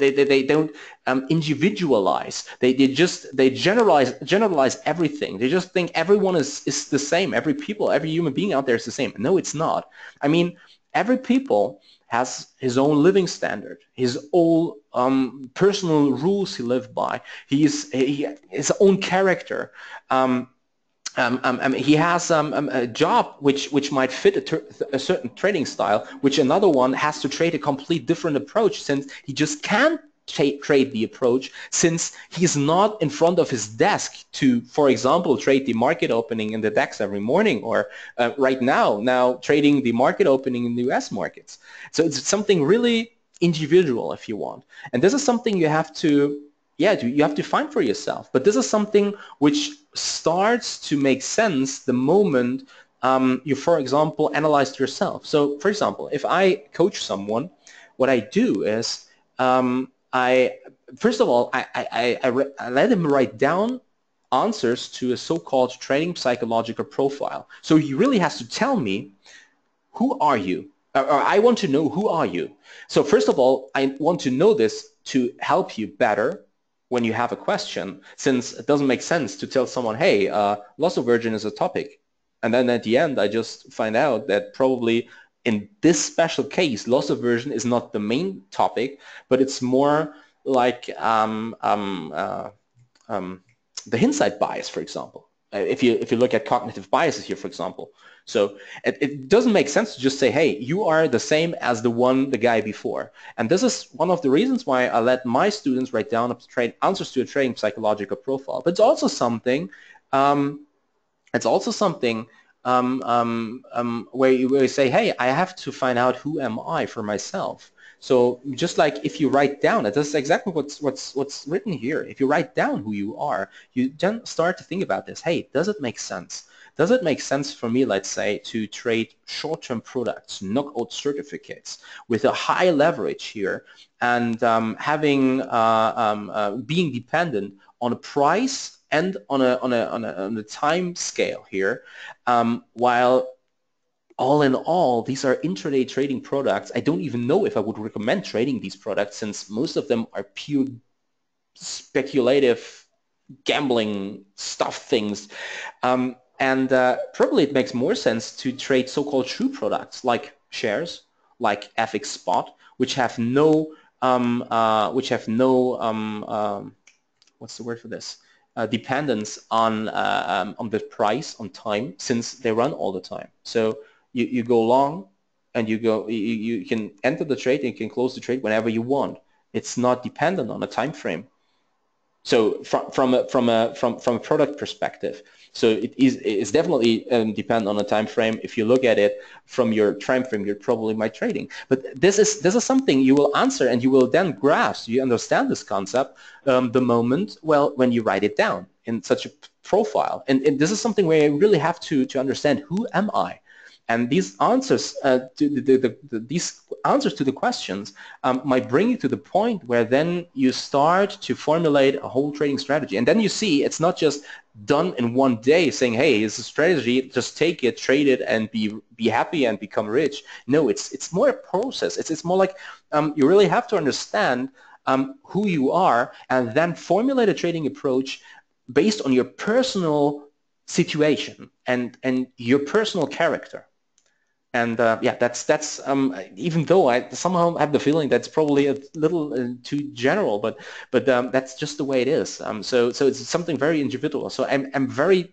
They, they, they don't um, individualize. They, they just they generalize generalize everything. They just think everyone is, is the same. Every people, every human being out there is the same. No, it's not. I mean, every people has his own living standard, his own um, personal rules he lives by. He is he, his own character. Um, Um, um, um, he has um, um, a job which, which might fit a, a certain trading style, which another one has to trade a complete different approach, since he just can't trade the approach, since he's not in front of his desk to, for example, trade the market opening in the DAX every morning, or uh, right now, now trading the market opening in the U S markets. So it's something really individual, if you want. And this is something you have to... Yeah, you have to find for yourself. But this is something which starts to make sense the moment um, you, for example, analyze yourself. So, for example, if I coach someone, what I do is um, I, first of all, I, I, I, I let him write down answers to a so-called trading psychological profile. So he really has to tell me, who are you? Or, or I want to know, who are you? So, first of all, I want to know this to help you better when you have a question, since it doesn't make sense to tell someone, hey, uh, loss aversion is a topic. And then at the end, I just find out that probably in this special case, loss aversion is not the main topic, but it's more like um, um, uh, um, the hindsight bias, for example. If you, if you look at cognitive biases here, for example. So it, it doesn't make sense to just say, hey, you are the same as the one, the guy before. And this is one of the reasons why I let my students write down a trade, answers to a trading psychological profile. But it's also something, um, it's also something um, um, um, where, you, where you say, hey, I have to find out who am I for myself. So just like if you write down, it is exactly what's, what's, what's written here. If you write down who you are, you then start to think about this. Hey, does it make sense? Does it make sense for me, let's say, to trade short-term products, knockout certificates, with a high leverage here, and um, having uh, um, uh, being dependent on a price and on a on a on a, on a time scale here. Um, while all in all, these are intraday trading products. I don't even know if I would recommend trading these products, since most of them are pure speculative gambling stuff things. Um, and uh, probably it makes more sense to trade so-called true products like shares, like F X spot, which have no, um, uh, which have no, um, um, what's the word for this? Uh, dependence on uh, um, on the price, on time, since they run all the time. So you, you go long, and you go you, you can enter the trade and you can close the trade whenever you want. It's not dependent on a time frame. So from from a, from a from from a product perspective, so it is it's definitely um, dependent on a time frame. If you look at it from your time frame, you're probably my trading. But this is this is something you will answer and you will then grasp. You understand this concept um, the moment well when you write it down in such a profile. And, and this is something where you really have to to understand, who am I? And these answers, uh, to the, the, the, the, these answers to the questions um, might bring you to the point where then you start to formulate a whole trading strategy. And then you see it's not just done in one day saying, hey, it's a strategy, just take it, trade it, and be be happy and become rich. No, it's it's more a process. It's, it's more like um, you really have to understand um, who you are and then formulate a trading approach based on your personal situation and, and your personal character. And uh, yeah, that's that's um, even though I somehow have the feeling that's probably a little uh, too general, but but um, that's just the way it is. Um, so so it's something very individual. So I'm I'm very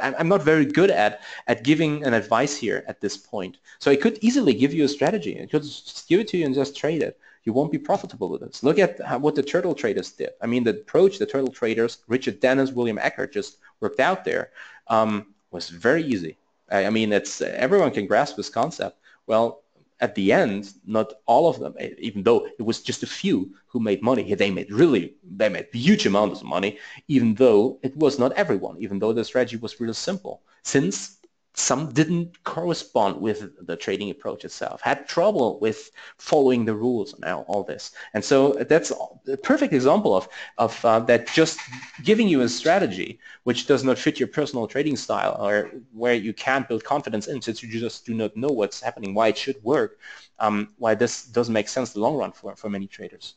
I'm not very good at at giving an advice here at this point. So I could easily give you a strategy. I could just give it to you and just trade it. You won't be profitable with this. Look at how, what the turtle traders did. I mean, the approach the turtle traders, Richard Dennis, William Eckert, just worked out there um, was very easy. I mean, it's everyone can grasp this concept. Well, at the end, not all of them, even though it was just a few who made money. They made really, they made huge amounts of money, even though it was not everyone, even though the strategy was really simple, since some didn't correspond with the trading approach itself, had trouble with following the rules and all this. And so that's a perfect example of, of uh, that just giving you a strategy which does not fit your personal trading style or where you can't build confidence in, since you just do not know what's happening, why it should work, um, why this doesn't make sense in the long run for, for many traders.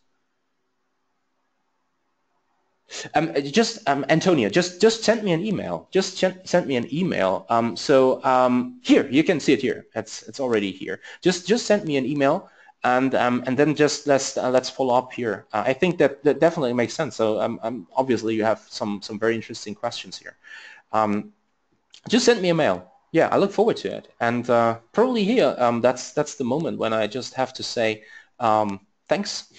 Um, just um, Antonio, just just send me an email. Just send me an email. Um, so um, here, you can see it here. It's it's already here. Just just send me an email, and um, and then just let's uh, let's follow up here. Uh, I think that, that definitely makes sense. So um, um, obviously you have some some very interesting questions here. Um, just send me a mail. Yeah, I look forward to it. And uh, probably here, um, that's that's the moment when I just have to say um, thanks.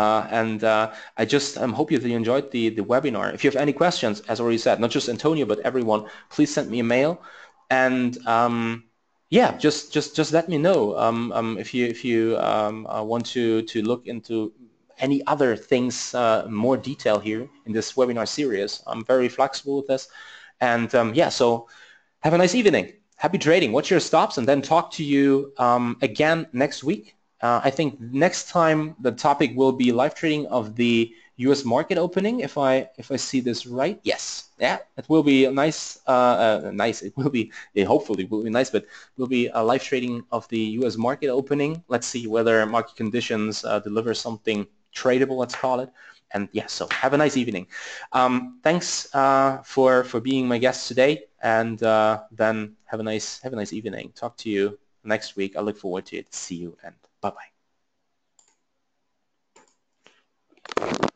Uh, and uh, I just um, hope you enjoyed the, the webinar. If you have any questions, as already said, not just Antonio, but everyone, please send me a mail. And um, yeah, just just just let me know um, um, if you if you um, uh, want to to look into any other things uh, in more detail here in this webinar series. I'm very flexible with this. And um, yeah, so have a nice evening. Happy trading. Watch your stops, and then talk to you um, again next week. Uh, I think next time the topic will be live trading of the U S market opening. If I if I see this right, yes, yeah, it will be a nice, uh, uh, nice. It will be it hopefully will be nice, but it will be a live trading of the U S market opening. Let's see whether market conditions uh, deliver something tradable. Let's call it. And yeah, so have a nice evening. Um, thanks uh, for for being my guest today, and uh, then have a nice have a nice evening. Talk to you next week. I look forward to it. See you and bye-bye.